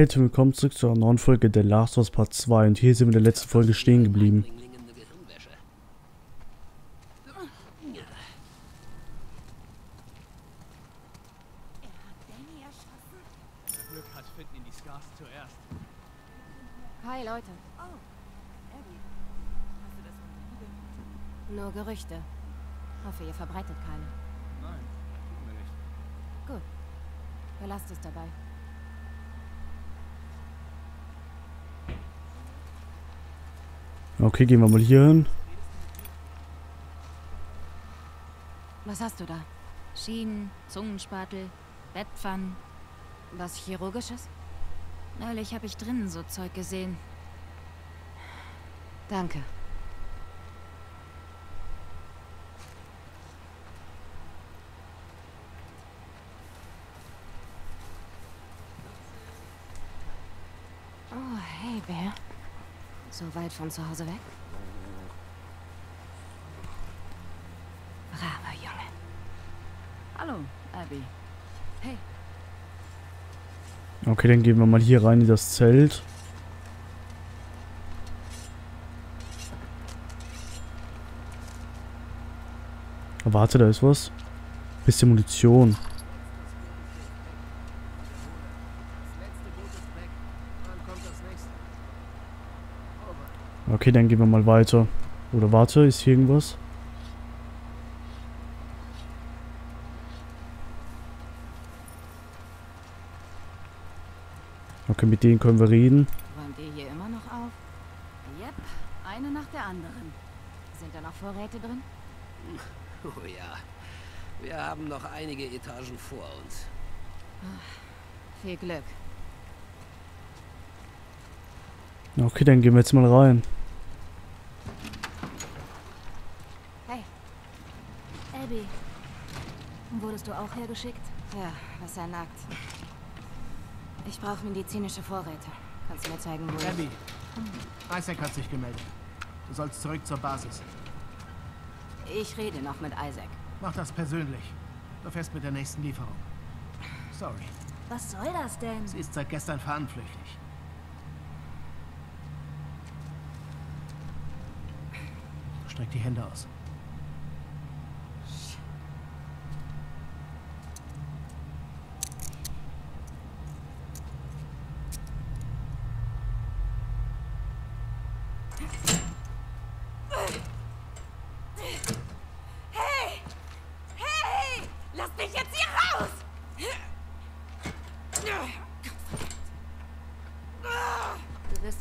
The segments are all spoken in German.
Herzlich willkommen zurück zu einer neuen Folge The Last of Us Part 2 und hier sind wir in der letzten Folge stehen geblieben. Hi Leute. Nur Gerüchte. Hoffe, ihr verbreitet keine. Nein, tun wir nicht. Gut. Belasst es dabei. Okay, gehen wir mal hier hin. Was hast du da? Schienen, Zungenspatel, Bettpfannen. Was Chirurgisches? Neulich habe ich drinnen so Zeug gesehen. Danke. Oh, hey, Bär. So weit von zu Hause weg? Braver Junge. Hallo, Abby. Hey. Okay, dann gehen wir mal hier rein in das Zelt. Warte, da ist was. Bisschen Munition. Okay, dann gehen wir mal weiter. Oder warte, ist hier irgendwas? Okay, mit denen können wir reden. Räumt ihr hier immer noch auf? Yep, eine nach der anderen. Sind da noch Vorräte drin? Oh ja, wir haben noch einige Etagen vor uns. Ach, viel Glück. Okay, dann gehen wir jetzt mal rein. Abby, wurdest du auch hergeschickt? Ja, besser nackt. Ich brauche medizinische Vorräte. Kannst du mir zeigen, wo Abby, Isaac hat sich gemeldet. Du sollst zurück zur Basis. Ich rede noch mit Isaac. Mach das persönlich. Du fährst mit der nächsten Lieferung. Sorry. Was soll das denn? Sie ist seit gestern fahnenflüchtig. Streck die Hände aus.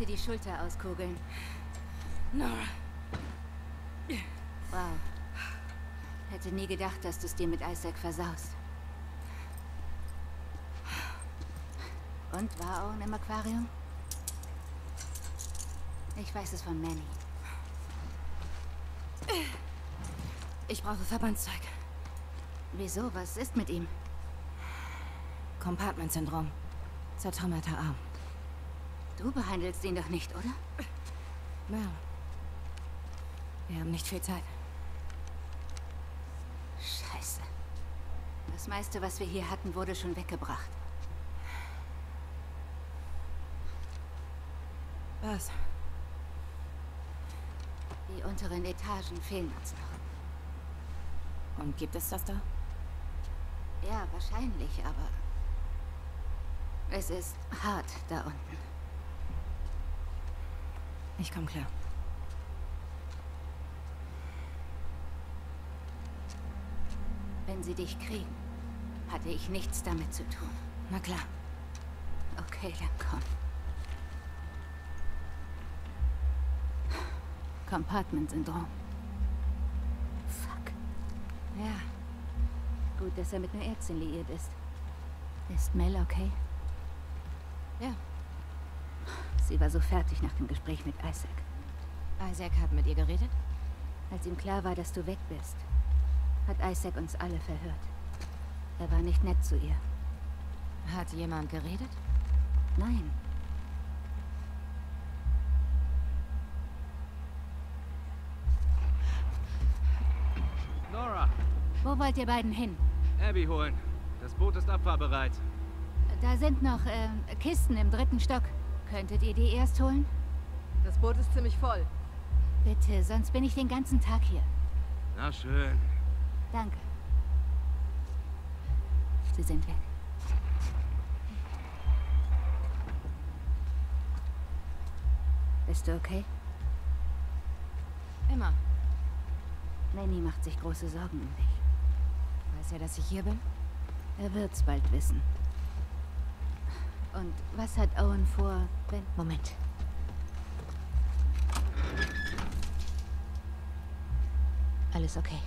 Die Schulter auskugeln. Nora. Wow. Hätte nie gedacht, dass du es dir mit Isaac versaust. Und war Owen im Aquarium? Ich weiß es von Manny. Ich brauche Verbandszeug. Wieso? Was ist mit ihm? Compartment-Syndrom. Zertrümmerter Arm. Du behandelst ihn doch nicht, oder? Mel. Wir haben nicht viel Zeit. Scheiße. Das meiste, was wir hier hatten, wurde schon weggebracht. Was? Die unteren Etagen fehlen uns noch. Und gibt es das da? Ja, wahrscheinlich, aber... es ist hart da unten. Ich komme klar. Wenn sie dich kriegen, hatte ich nichts damit zu tun. Na klar. Okay, dann komm. Compartment-Syndrom. Fuck. Ja. Gut, dass er mit einer Ärztin liiert ist. Ist Mel okay? Ja. Sie war so fertig nach dem Gespräch mit Isaac. Isaac hat mit ihr geredet? Als ihm klar war, dass du weg bist, hat Isaac uns alle verhört. Er war nicht nett zu ihr. Hat jemand geredet? Nein. Nora! Wo wollt ihr beiden hin? Abby holen. Das Boot ist abfahrbereit. Da sind noch Kisten im 3. Stock. Könntet ihr die erst holen? Das Boot ist ziemlich voll. Bitte, sonst bin ich den ganzen Tag hier. Na schön. Danke. Sie sind weg. Bist du okay? Immer. Manny macht sich große Sorgen um dich. Weiß er, dass ich hier bin? Er wird's bald wissen. Und was hat Owen vor, wenn... Moment. Alles okay.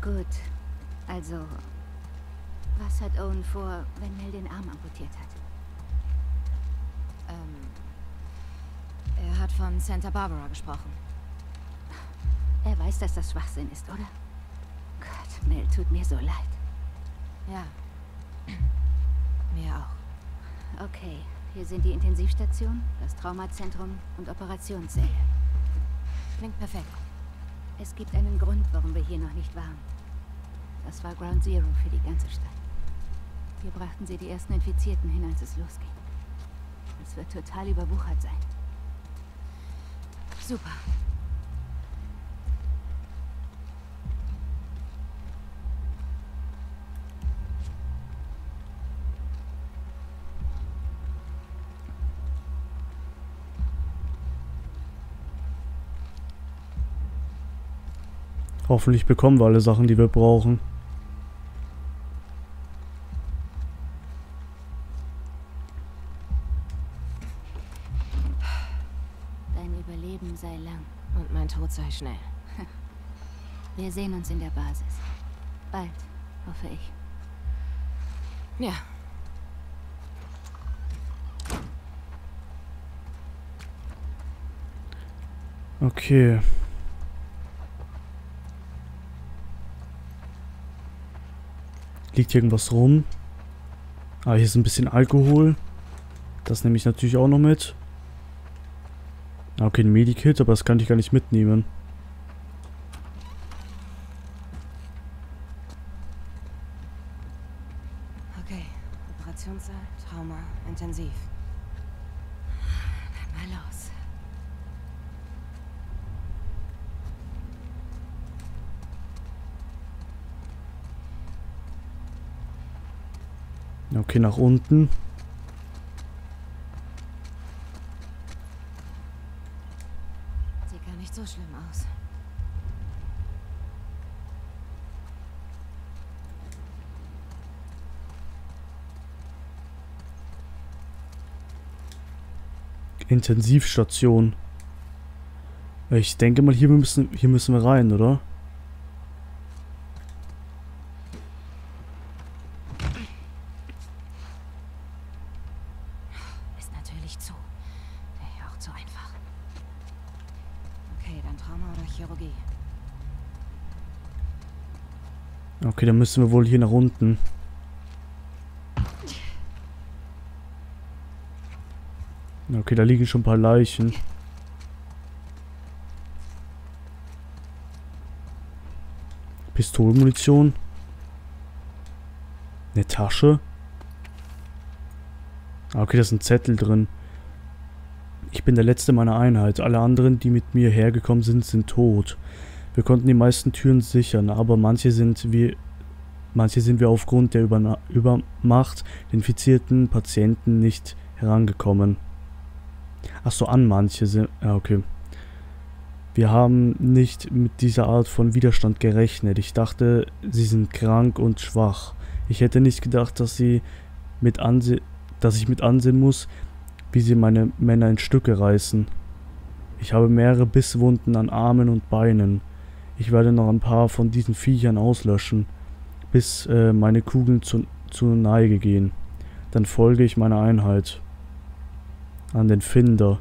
Gut. Also, was hat Owen vor, wenn Mel den Arm amputiert hat? Er hat von Santa Barbara gesprochen. Er weiß, dass das Schwachsinn ist, oder? Gott, Mel, tut mir so leid. Ja. Mir auch. Okay, hier sind die Intensivstation, das Traumazentrum und Operationssäle. Klingt perfekt. Es gibt einen Grund, warum wir hier noch nicht waren. Das war Ground Zero für die ganze Stadt. Hier brachten sie die ersten Infizierten hin, als es losging. Es wird total überwuchert sein. Super. Hoffentlich bekommen wir alle Sachen, die wir brauchen. Dein Überleben sei lang. Und mein Tod sei schnell. Wir sehen uns in der Basis. Bald, hoffe ich. Ja. Okay. Liegt hier irgendwas rum? Ah, hier ist ein bisschen Alkohol. Das nehme ich natürlich auch noch mit. Okay, ein Medikit, aber das kann ich gar nicht mitnehmen. Okay, Operationssaal, Trauma, intensiv. Dann mal los. Okay, nach unten. Sieht gar nicht so schlimm aus. Intensivstation. Ich denke mal, hier müssen wir rein, oder? Okay, dann müssen wir wohl hier nach unten. Okay, da liegen schon ein paar Leichen. Pistolenmunition. Eine Tasche. Okay, da ist ein Zettel drin. Ich bin der Letzte meiner Einheit. Alle anderen, die mit mir hergekommen sind, sind tot. Wir konnten die meisten Türen sichern, aber manche sind wir aufgrund der Übermacht den infizierten Patienten nicht herangekommen. Ach so, an manche sind... Ja, okay. Wir haben nicht mit dieser Art von Widerstand gerechnet. Ich dachte, sie sind krank und schwach. Ich hätte nicht gedacht, dass ich mit ansehen muss, wie sie meine Männer in Stücke reißen. Ich habe mehrere Bisswunden an Armen und Beinen. Ich werde noch ein paar von diesen Viechern auslöschen, bis meine Kugeln zur Neige gehen. Dann folge ich meiner Einheit. An den Finder.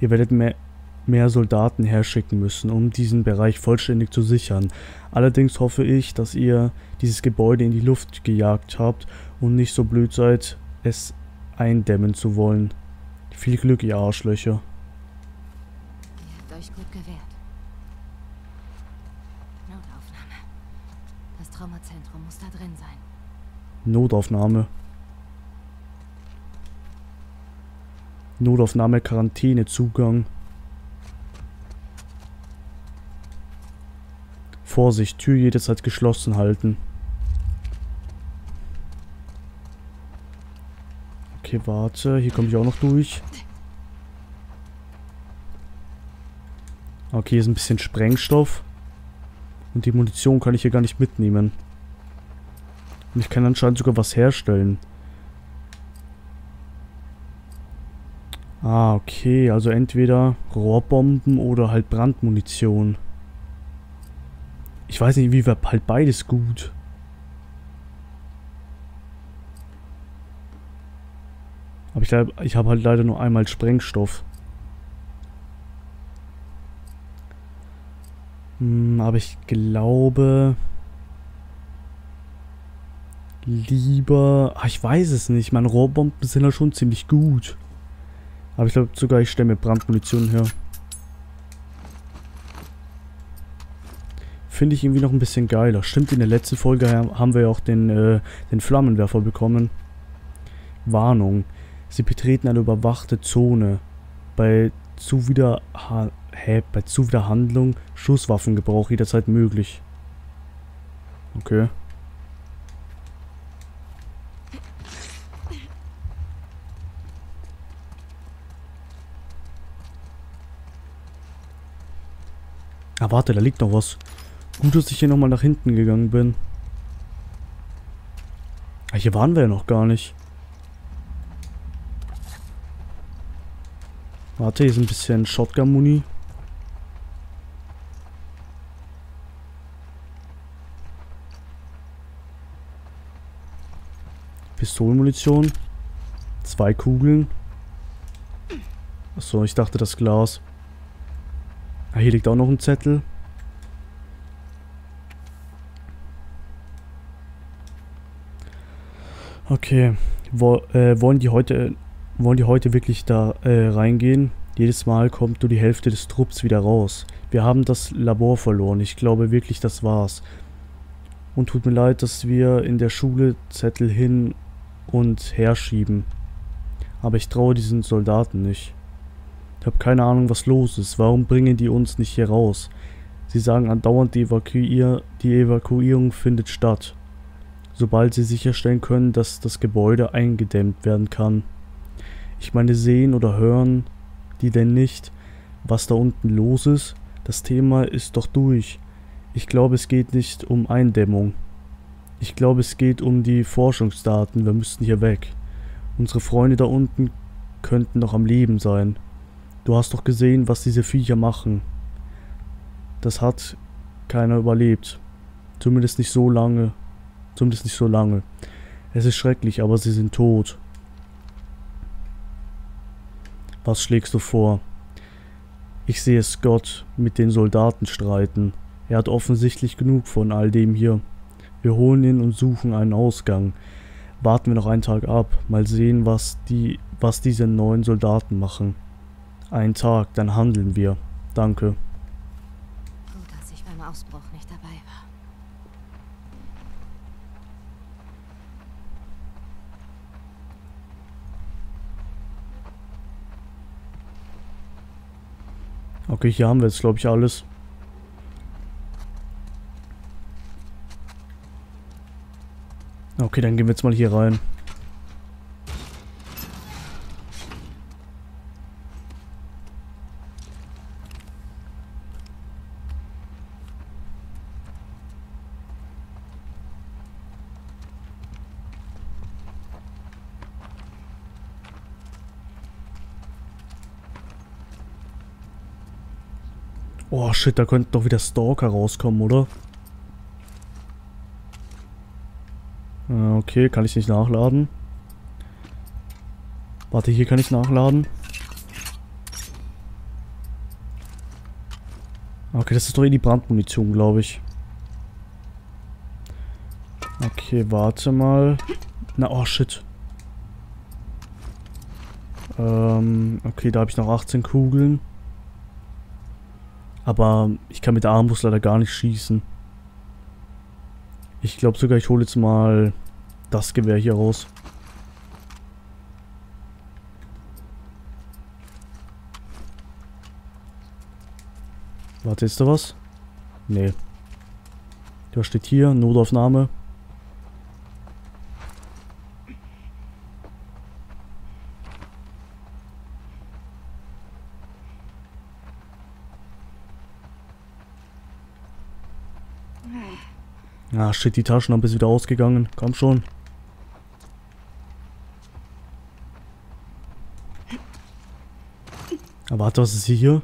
Ihr werdet mehr Soldaten herschicken müssen, um diesen Bereich vollständig zu sichern. Allerdings hoffe ich, dass ihr dieses Gebäude in die Luft gejagt habt und nicht so blöd seid, es eindämmen zu wollen. Viel Glück, ihr Arschlöcher. Ihr habt euch gut gewehrt. Notaufnahme. Das Traumazentrum. Einkaufszentrum muss da drin sein. Notaufnahme. Notaufnahme, Quarantäne, Zugang. Vorsicht, Tür jederzeit geschlossen halten. Okay, warte, hier komme ich auch noch durch. Okay, hier ist ein bisschen Sprengstoff. Und die Munition kann ich hier gar nicht mitnehmen. Und ich kann anscheinend sogar was herstellen. Ah, okay, also entweder Rohrbomben oder halt Brandmunition. Ich weiß nicht, wie wäre halt beides gut. Aber ich glaube, ich habe halt leider nur einmal Sprengstoff. Aber ich glaube... Lieber... Ach, ich weiß es nicht. Meine Rohrbomben sind ja schon ziemlich gut. Aber ich glaube sogar, ich stelle mir Brandmunition her. Finde ich irgendwie noch ein bisschen geiler. Stimmt, in der letzten Folge haben wir ja auch den Flammenwerfer bekommen. Warnung. Sie betreten eine überwachte Zone. Bei Zuwiderhandlung Schusswaffengebrauch jederzeit möglich. Okay. Ah, warte, da liegt noch was. Gut, dass ich hier nochmal nach hinten gegangen bin. Ah, hier waren wir ja noch gar nicht. Warte, hier ist ein bisschen Shotgun-Muni. Pistolenmunition. 2 Kugeln. Achso, ich dachte das Glas. Ah, hier liegt auch noch ein Zettel. Okay. Wollen die heute wirklich da reingehen? Jedes Mal kommt nur die Hälfte des Trupps wieder raus. Wir haben das Labor verloren. Ich glaube wirklich, das war's. Und tut mir leid, dass wir in der Schule Zettel hin und her schieben. Aber ich traue diesen Soldaten nicht. Ich habe keine Ahnung, was los ist. Warum bringen die uns nicht hier raus? Sie sagen andauernd, die Evakuierung findet statt. Sobald sie sicherstellen können, dass das Gebäude eingedämmt werden kann. Ich meine, sehen oder hören die denn nicht, was da unten los ist? Das Thema ist doch durch. Ich glaube, es geht nicht um Eindämmung. Ich glaube, es geht um die Forschungsdaten. Wir müssten hier weg. Unsere Freunde da unten könnten noch am Leben sein. Du hast doch gesehen, was diese Viecher machen. Das hat keiner überlebt. Zumindest nicht so lange. Zumindest nicht so lange. Es ist schrecklich, aber sie sind tot. Was schlägst du vor? Ich sehe Scott mit den Soldaten streiten. Er hat offensichtlich genug von all dem hier. Wir holen ihn und suchen einen Ausgang. Warten wir noch einen Tag ab. Mal sehen, was diese neuen Soldaten machen. Einen Tag, dann handeln wir. Danke. Gut, dass ich beim Ausbruch nicht dabei war. Okay, hier haben wir jetzt, glaube ich, alles. Okay, dann gehen wir jetzt mal hier rein. Oh shit, da könnten doch wieder Stalker rauskommen, oder? Okay, kann ich nicht nachladen. Warte, hier kann ich nachladen. Okay, das ist doch eh die Brandmunition, glaube ich. Okay, warte mal. Na, oh shit. Okay, da habe ich noch 18 Kugeln. Aber ich kann mit der Armbrust leider gar nicht schießen. Ich glaube sogar, ich hole jetzt mal das Gewehr hier raus. Warte, ist da was? Nee. Da steht hier, Notaufnahme. Ah, shit, die Taschenlampe ist wieder ausgegangen. Komm schon. Aber warte, was ist hier?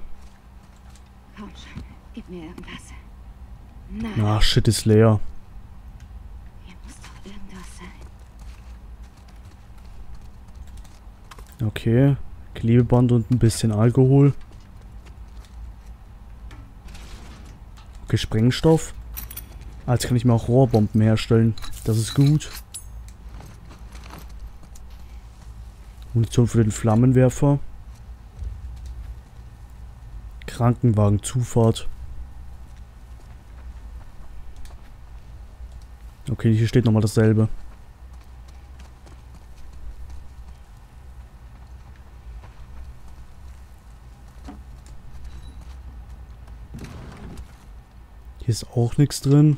Komm schon, gib mir irgendwas. Nein. Ah, shit, ist leer. Hier muss doch irgendwas sein. Okay, Klebeband und ein bisschen Alkohol. Okay, Sprengstoff. Als kann ich mir auch Rohrbomben herstellen. Das ist gut. Munition für den Flammenwerfer. Krankenwagenzufahrt. Okay, hier steht nochmal dasselbe. Hier ist auch nichts drin.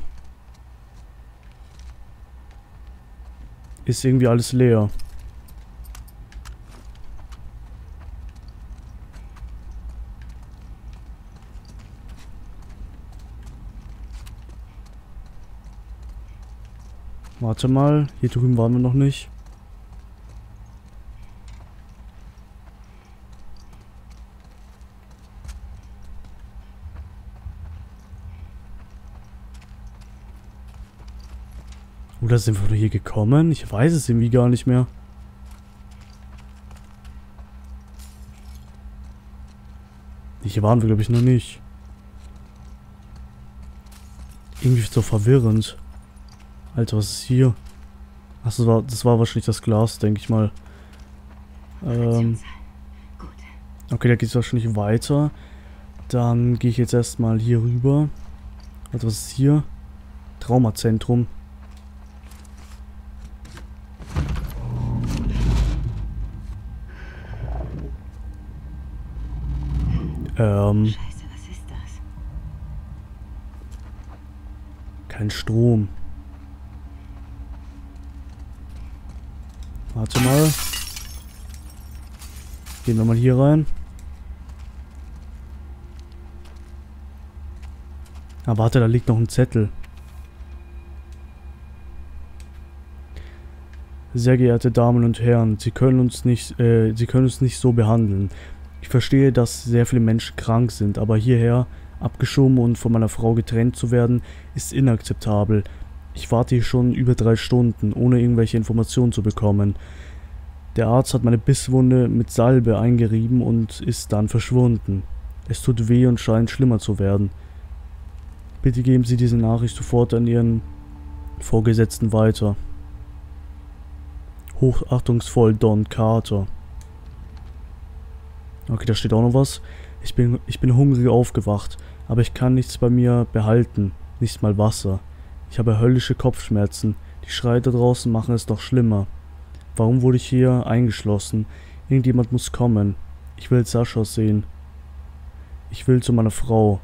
Ist irgendwie alles leer. Warte mal, hier drüben waren wir noch nicht. Oder sind wir hier gekommen? Ich weiß es irgendwie gar nicht mehr. Hier waren wir, glaube ich, noch nicht. Irgendwie so verwirrend. Alter, was ist hier? Achso, das war wahrscheinlich das Glas, denke ich mal. Okay, da geht es wahrscheinlich weiter. Dann gehe ich jetzt erstmal hier rüber. Alter, was ist hier? Traumazentrum. Scheiße, was ist das? Kein Strom. Warte mal. Gehen wir mal hier rein. Ah, warte, da liegt noch ein Zettel. Sehr geehrte Damen und Herren, Sie können uns nicht so behandeln. Ich verstehe, dass sehr viele Menschen krank sind, aber hierher abgeschoben und von meiner Frau getrennt zu werden, ist inakzeptabel. Ich warte hier schon über 3 Stunden, ohne irgendwelche Informationen zu bekommen. Der Arzt hat meine Bisswunde mit Salbe eingerieben und ist dann verschwunden. Es tut weh und scheint schlimmer zu werden. Bitte geben Sie diese Nachricht sofort an Ihren Vorgesetzten weiter. Hochachtungsvoll Don Carter. Okay, da steht auch noch was. Ich bin hungrig aufgewacht, aber ich kann nichts bei mir behalten. Nicht mal Wasser. Ich habe höllische Kopfschmerzen. Die Schreie da draußen machen es noch schlimmer. Warum wurde ich hier eingeschlossen? Irgendjemand muss kommen. Ich will Sascha sehen. Ich will zu meiner Frau.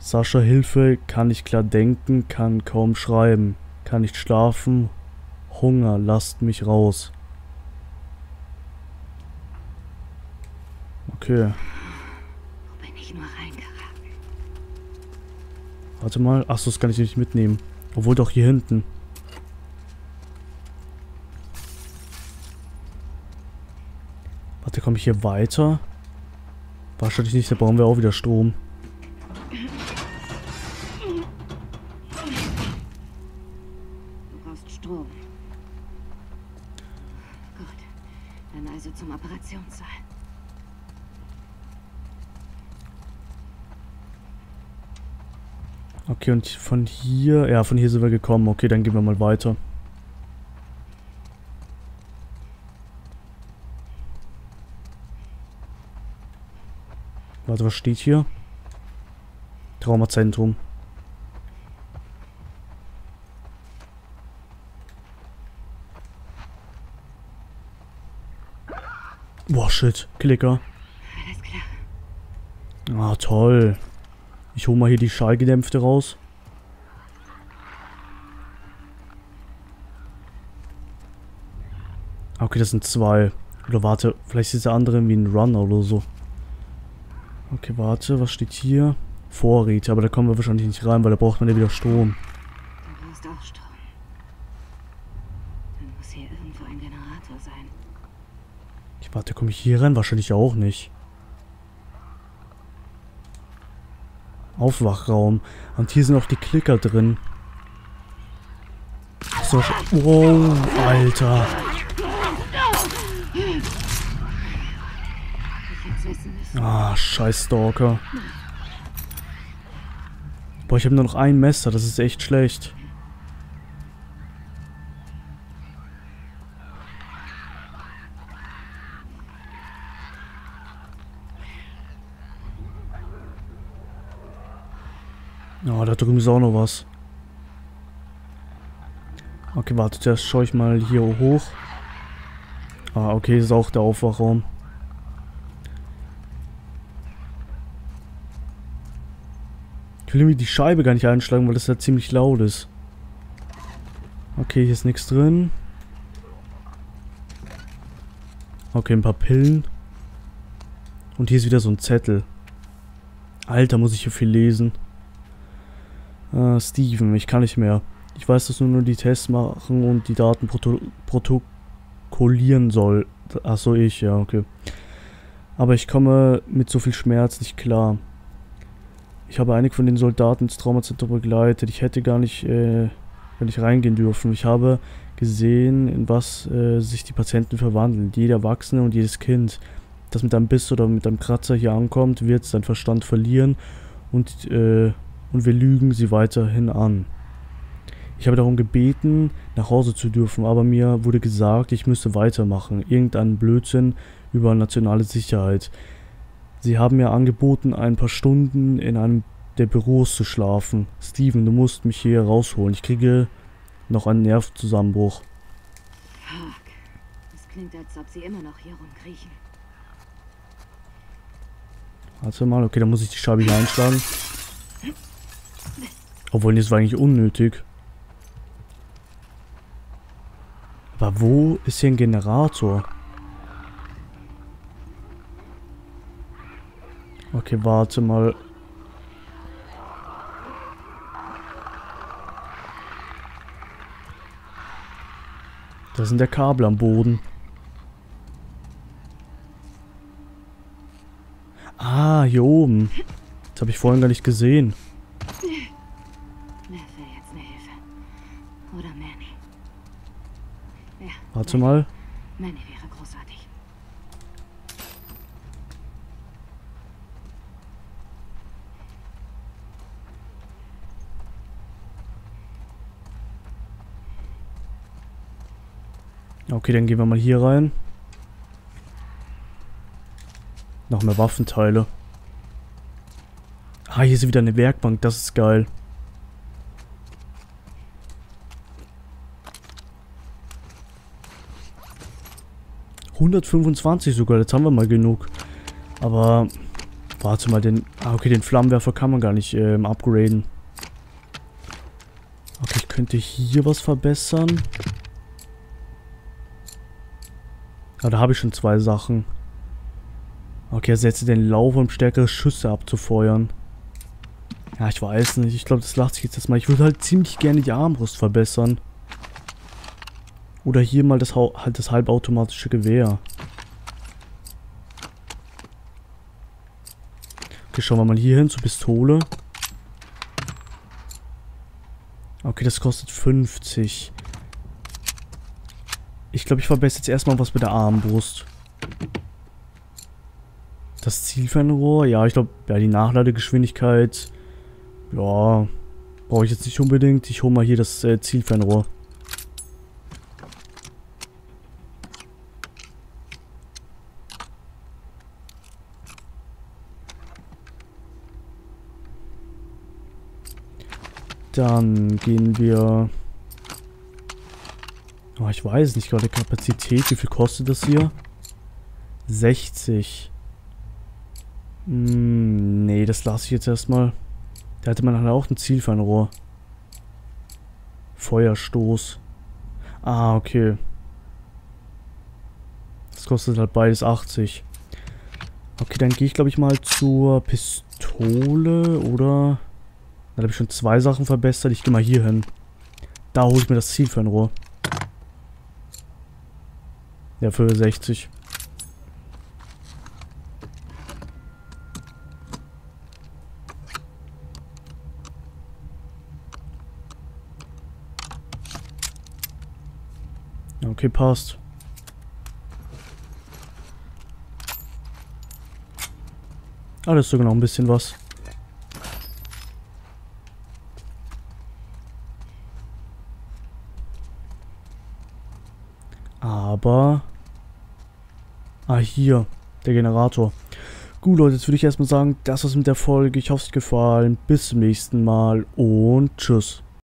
Sascha, Hilfe, kann nicht klar denken, kann kaum schreiben, kann nicht schlafen. Hunger, lasst mich raus. Okay. Wo bin ich nur reingeraten? Warte mal. Achso, das kann ich nicht mitnehmen. Obwohl doch hier hinten. Warte, komme ich hier weiter? Wahrscheinlich nicht, da brauchen wir auch wieder Strom. Du brauchst Strom. Gut, dann also zum Operationssaal. Okay, und von hier... Ja, von hier sind wir gekommen. Okay, dann gehen wir mal weiter. Warte, was steht hier? Traumazentrum. Boah, shit. Klicker. Alles klar. Ah, toll. Ich hole mal hier die Schallgedämpfte raus. Okay, das sind zwei. Oder warte, vielleicht ist der andere irgendwie ein Runner oder so. Okay, warte, was steht hier? Vorräte, aber da kommen wir wahrscheinlich nicht rein, weil da braucht man ja wieder Strom. Du brauchst auch Strom. Dann muss hier irgendwo ein Generator sein. Okay, warte, komme ich hier rein? Wahrscheinlich auch nicht. Aufwachraum. Und hier sind auch die Klicker drin. So, oh, Alter. Ah, scheiß Stalker. Boah, ich habe nur noch ein Messer, das ist echt schlecht. Oh, da drüben ist auch noch was. Okay, warte, zuerst schaue ich mal hier hoch. Ah, okay, das ist auch der Aufwachraum. Ich will irgendwie die Scheibe gar nicht einschlagen, weil das ja ziemlich laut ist. Okay, hier ist nichts drin. Okay, ein paar Pillen. Und hier ist wieder so ein Zettel. Alter, muss ich hier viel lesen. Steven, ich kann nicht mehr. Ich weiß, dass du nur die Tests machen und die Daten protokollieren soll. Achso, ich, ja, okay. Aber ich komme mit so viel Schmerz nicht klar. Ich habe einige von den Soldaten ins Traumazentrum begleitet. Ich hätte gar nicht, wenn ich reingehen dürfen. Ich habe gesehen, in was sich die Patienten verwandeln. Jeder Erwachsene und jedes Kind, das mit einem Biss oder mit einem Kratzer hier ankommt, wird seinen Verstand verlieren und wir lügen sie weiterhin an. Ich habe darum gebeten, nach Hause zu dürfen, aber mir wurde gesagt, ich müsste weitermachen. Irgendeinen Blödsinn über nationale Sicherheit. Sie haben mir angeboten, ein paar Stunden in einem der Büros zu schlafen. Steven, du musst mich hier rausholen. Ich kriege noch einen Nervenzusammenbruch. Fuck. Das klingt, als ob sie immer noch hier rumkriechen. Warte mal, okay, dann muss ich die Scheibe hier einschlagen. Obwohl, das war eigentlich unnötig. Aber wo ist hier ein Generator? Okay, warte mal. Da sind der Kabel am Boden. Ah, hier oben. Das habe ich vorhin gar nicht gesehen. Oder Manny. Ja, warte mal. Manny wäre großartig. Okay, dann gehen wir mal hier rein. Noch mehr Waffenteile. Ah, hier ist wieder eine Werkbank. Das ist geil. ...125 sogar. Jetzt haben wir mal genug. Aber... Warte mal, den... Ah, okay, den Flammenwerfer kann man gar nicht upgraden. Okay, ich könnte hier was verbessern. Ah, da habe ich schon zwei Sachen. Okay, ersetze den Lauf, um stärkere Schüsse abzufeuern. Ja, ich weiß nicht. Ich glaube, das lasse ich jetzt erstmal. Ich würde halt ziemlich gerne die Armbrust verbessern. Oder hier mal das, das halbautomatische Gewehr. Okay, schauen wir mal hier hin zur Pistole. Okay, das kostet 50. Ich glaube, ich verbessere jetzt erstmal was mit der Armbrust. Das Zielfernrohr, ja, ich glaube, ja, die Nachladegeschwindigkeit, ja, brauche ich jetzt nicht unbedingt. Ich hole mal hier das Zielfernrohr. Dann gehen wir... Oh, ich weiß nicht gerade Kapazität. Wie viel kostet das hier? 60. Nee, das lasse ich jetzt erstmal. Da hatte man auch ein Zielfernrohr. Feuerstoß. Ah, okay. Das kostet halt beides 80. Okay, dann gehe ich, glaube ich, mal zur Pistole, oder? Da habe ich schon zwei Sachen verbessert. Ich gehe mal hier hin. Da hole ich mir das Zielfernrohr. Ja, für 60. Okay, passt. Ah, das ist sogar noch ein bisschen was. Aber... Ah, hier. Der Generator. Gut, Leute, jetzt würde ich erstmal sagen, das war's mit der Folge. Ich hoffe, es hat gefallen. Bis zum nächsten Mal und tschüss.